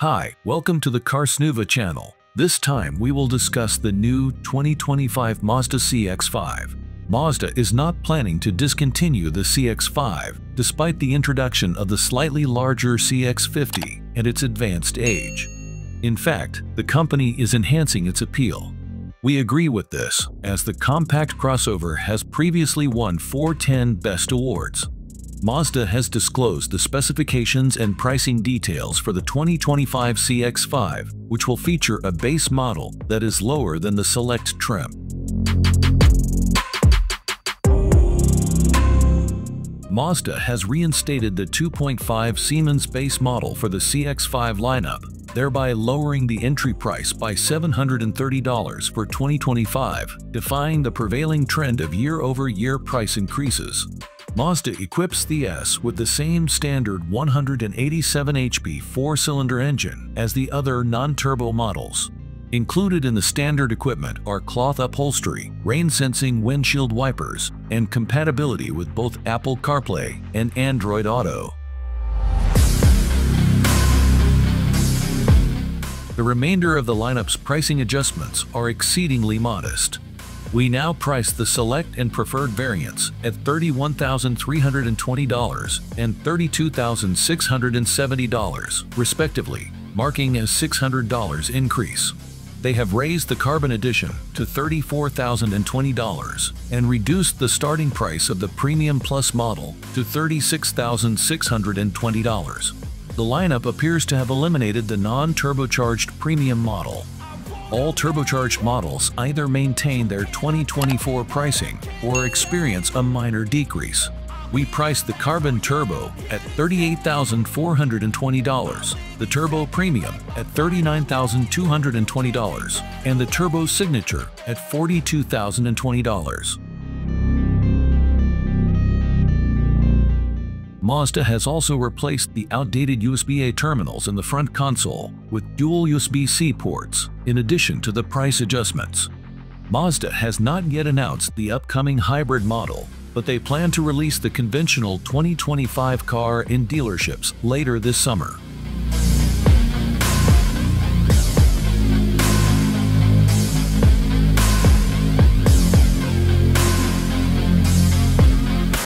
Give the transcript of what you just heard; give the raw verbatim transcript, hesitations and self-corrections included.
Hi, welcome to the CarsNouva channel. This time we will discuss the new twenty twenty-five Mazda C X five. Mazda is not planning to discontinue the C X five, despite the introduction of the slightly larger C X fifty and its advanced age. In fact, the company is enhancing its appeal. We agree with this, as the compact crossover has previously won four ten best awards. Mazda has disclosed the specifications and pricing details for the twenty twenty-five C X five, which will feature a base model that is lower than the Select trim. Mazda has reinstated the two point five Siemens base model for the C X five lineup, thereby lowering the entry price by seven hundred thirty dollars for twenty twenty-five, defying the prevailing trend of year-over-year price increases. Mazda equips the S with the same standard one hundred eighty-seven H P four-cylinder engine as the other non-turbo models. Included in the standard equipment are cloth upholstery, rain-sensing windshield wipers, and compatibility with both Apple CarPlay and Android Auto. The remainder of the lineup's pricing adjustments are exceedingly modest. We now price the Select and Preferred variants at thirty-one thousand three hundred twenty dollars and thirty-two thousand six hundred seventy dollars, respectively, marking a six hundred dollars increase. They have raised the Carbon Edition to thirty-four thousand twenty dollars and reduced the starting price of the Premium Plus model to thirty-six thousand six hundred twenty dollars. The lineup appears to have eliminated the non-turbocharged Premium model. All turbocharged models either maintain their twenty twenty-four pricing or experience a minor decrease. We priced the Carbon Turbo at thirty-eight thousand four hundred twenty dollars, the Turbo Premium at thirty-nine thousand two hundred twenty dollars, and the Turbo Signature at forty-two thousand twenty dollars. Mazda has also replaced the outdated U S B A terminals in the front console with dual U S B C ports, in addition to the price adjustments. Mazda has not yet announced the upcoming hybrid model, but they plan to release the conventional twenty twenty-five car in dealerships later this summer.